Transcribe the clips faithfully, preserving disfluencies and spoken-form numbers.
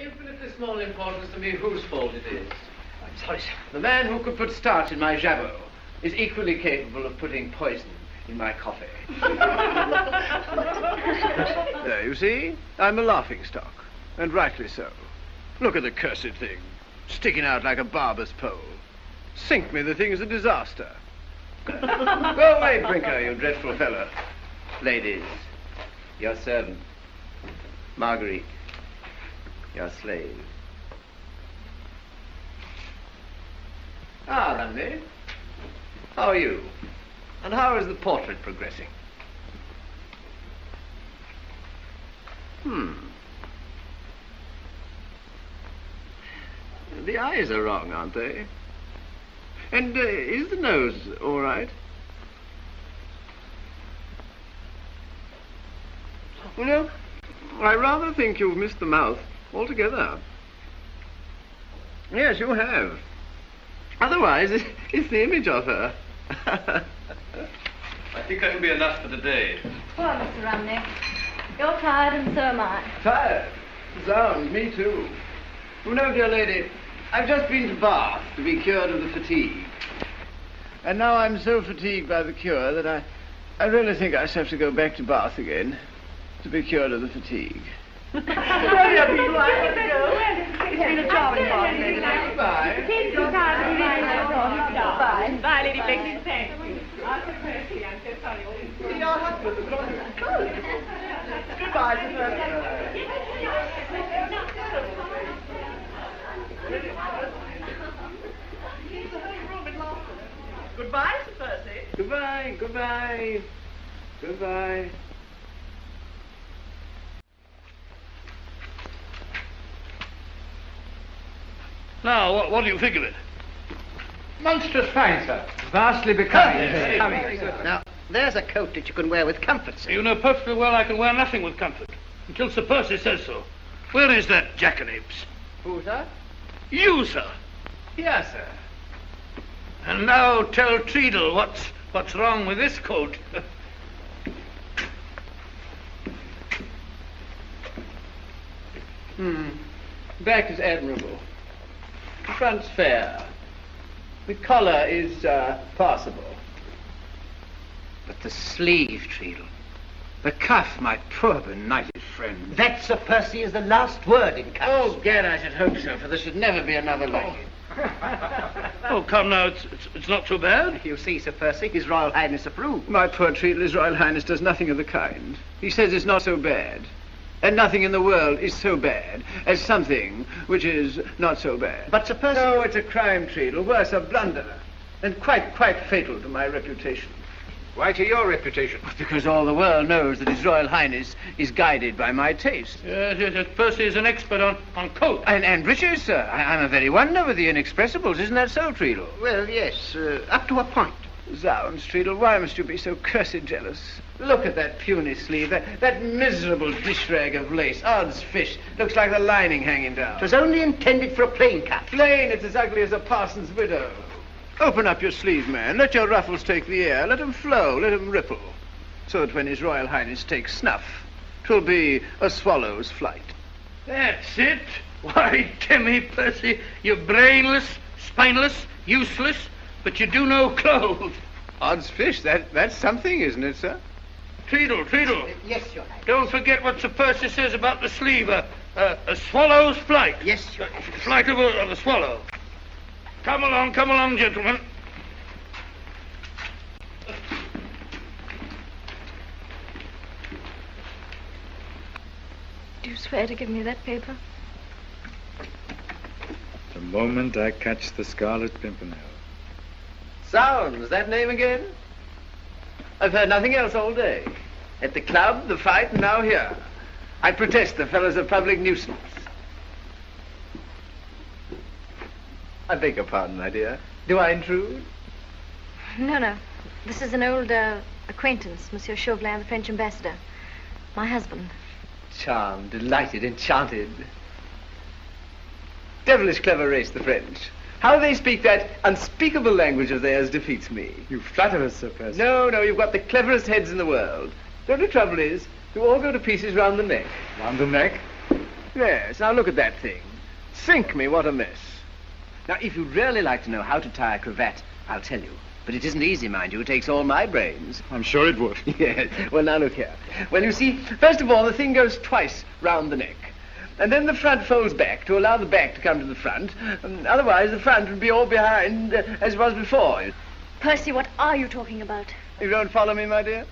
infinitely small importance to me whose fault it is. I'm sorry, sir. The man who could put starch in my jabot is equally capable of putting poison in my coffee. There, you see? I'm a laughingstock, and rightly so. Look at the cursed thing, sticking out like a barber's pole. Sink me, the thing is a disaster. Go away, Brinker, you dreadful fellow. Ladies, your servant. Marguerite, your slave. Ah, Lundy. How are you? And how is the portrait progressing? Hmm. The eyes are wrong, aren't they? And uh, is the nose all right? Well, no, I rather think you've missed the mouth altogether. Yes, you have. Otherwise, it's the image of her. I think that will be enough for today. Well, Mister Romney, you're tired and so am I. Tired? Zounds, me too. You know, dear lady, I've just been to Bath to be cured of the fatigue. And now I'm so fatigued by the cure that I, I really think I shall have to go back to Bath again to be cured of the fatigue. Well, dear people, I have to go. It's been a charming party. Goodbye. Take your time. Bye. Bye, Lady Blakeney. Thank you. After Percy, I'm so sorry. See your husband. Goodbye, Sir Percy. Goodbye, Sir Percy. Goodbye, goodbye. Goodbye. Now, what, what do you think of it? Monstrous fine, sir. Vastly becoming. Now, there's a coat that you can wear with comfort, sir. You know perfectly well I can wear nothing with comfort, until Sir Percy says so. Where is that jackanapes? Who, sir? You, sir. Yes, sir. And now tell Treadle what's, what's wrong with this coat. hmm. Back is admirable. Front's fair. The collar is uh, passable. But the sleeve, Treadle. The cuff, my poor benighted friend. That, Sir Percy, is the last word in cuffs. Oh, gad, I should hope so, for there should never be another like it. Oh, come now, it's, it's, it's not too bad. You see, Sir Percy, His Royal Highness approves. My poor Treadle, His Royal Highness does nothing of the kind. He says it's not so bad. And nothing in the world is so bad as something which is not so bad. But Sir Percy... No, it's a crime, Treadle, worse, a blunder. And quite, quite fatal to my reputation. Why to your reputation? Because all the world knows that His Royal Highness is guided by my taste. Yes, yes, yes. Percy is an expert on, on coat. And, and riches, sir. I, I'm a very wonder with the inexpressibles. Isn't that so, Treadle? Well, yes, uh, up to a point. Zounds, Treadle, why must you be so cursed jealous? Look at that puny sleeve, that, that miserable dish rag of lace. Odds fish. Looks like the lining hanging down. It was only intended for a plain cut. Plain? It's as ugly as a parson's widow. Open up your sleeve, man. Let your ruffles take the air. Let them flow. Let them ripple. So that when His Royal Highness takes snuff, 'twill be a swallow's flight. That's it. Why, Timmy Percy, you're brainless, spineless, useless, but you do know clothes. Odds fish, that, that's something, isn't it, sir? Treadle, Treadle. Yes, Your Highness. Don't forget what Sir Percy says about the sleeve. A, a, a swallow's flight. Yes, Your Highness. A flight of a, of a swallow. Come along, come along, gentlemen. Do you swear to give me that paper? The moment I catch the Scarlet Pimpernel. Sounds, that name again? I've heard nothing else all day. At the club, the fight, and now here. I protest the fellow's a public nuisance. I beg your pardon, my dear. Do I intrude? No, no. This is an old uh, acquaintance, Monsieur Chauvelin, the French ambassador. My husband. Charmed, delighted, enchanted. Devilish clever race, the French. How they speak that unspeakable language of theirs defeats me. You flatter us, Sir Percy. No, no, you've got the cleverest heads in the world. The only trouble is, you all go to pieces round the neck. Round the neck? Yes, now look at that thing. Sink me, what a mess. Now, if you'd really like to know how to tie a cravat, I'll tell you. But it isn't easy, mind you. It takes all my brains. I'm sure it would. Yes. Well, now look here. Well, you see, first of all, the thing goes twice round the neck. And then the front folds back to allow the back to come to the front. And otherwise, the front would be all behind uh, as it was before. Percy, what are you talking about? You don't follow me, my dear?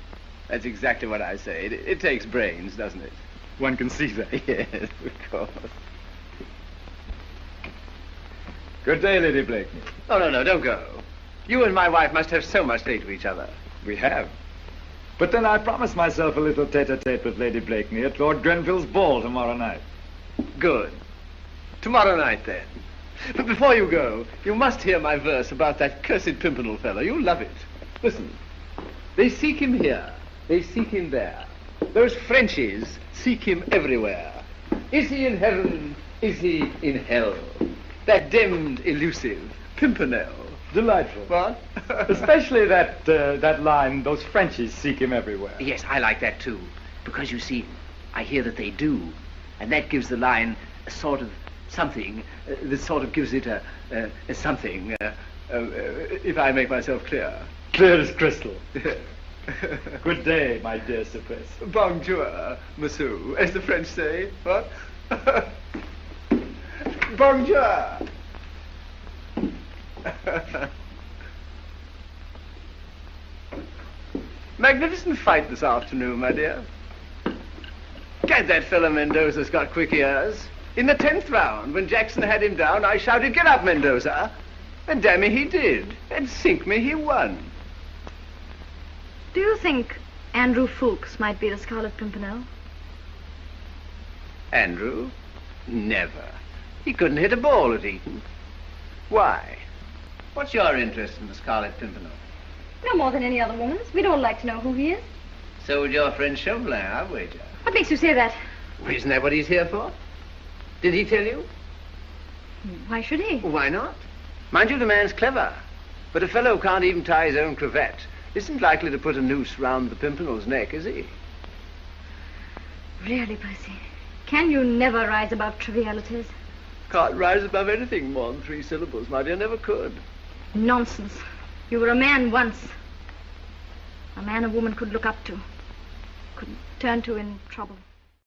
That's exactly what I say. It, it takes brains, doesn't it? One can see that. Yes, of course. Good day, Lady Blakeney. Oh, no, no, don't go. You and my wife must have so much to say to each other. We have. But then I promised myself a little tete-a-tete with Lady Blakeney at Lord Grenville's ball tomorrow night. Good. Tomorrow night, then. But before you go, you must hear my verse about that cursed Pimpernel fellow. You'll love it. Listen. They seek him here. They seek him there. Those Frenchies seek him everywhere. Is he in heaven? Is he in hell? That demmed, elusive Pimpernel. Delightful. What? Especially that uh, that line, those Frenchies seek him everywhere. Yes, I like that too. Because, you see, I hear that they do. And that gives the line a sort of something, uh, that sort of gives it a, a, a something, uh, uh, uh, if I make myself clear. Clear as crystal. Good day, my dear Sir Percy. Bonjour, monsieur, as the French say. What? Bonjour. Magnificent fight this afternoon, my dear. Gad, that fellow Mendoza's got quick ears. In the tenth round, when Jackson had him down, I shouted, "Get up, Mendoza!" And damn me, he did. And sink me, he won. Do you think Andrew Foulkes might be the Scarlet Pimpernel? Andrew? Never. He couldn't hit a ball at Eton. Why? What's your interest in the Scarlet Pimpernel? No more than any other woman's. We'd all like to know who he is. So would your friend Chauvelin, I wager. What makes you say that? Well, isn't that what he's here for? Did he tell you? Why should he? Why not? Mind you, the man's clever. But a fellow who can't even tie his own cravat isn't likely to put a noose round the Pimpernel's neck, is he? Really, Percy, can you never rise above trivialities? Can't rise above anything more than three syllables, my dear, never could. Nonsense. You were a man once. A man a woman could look up to, could turn to in trouble.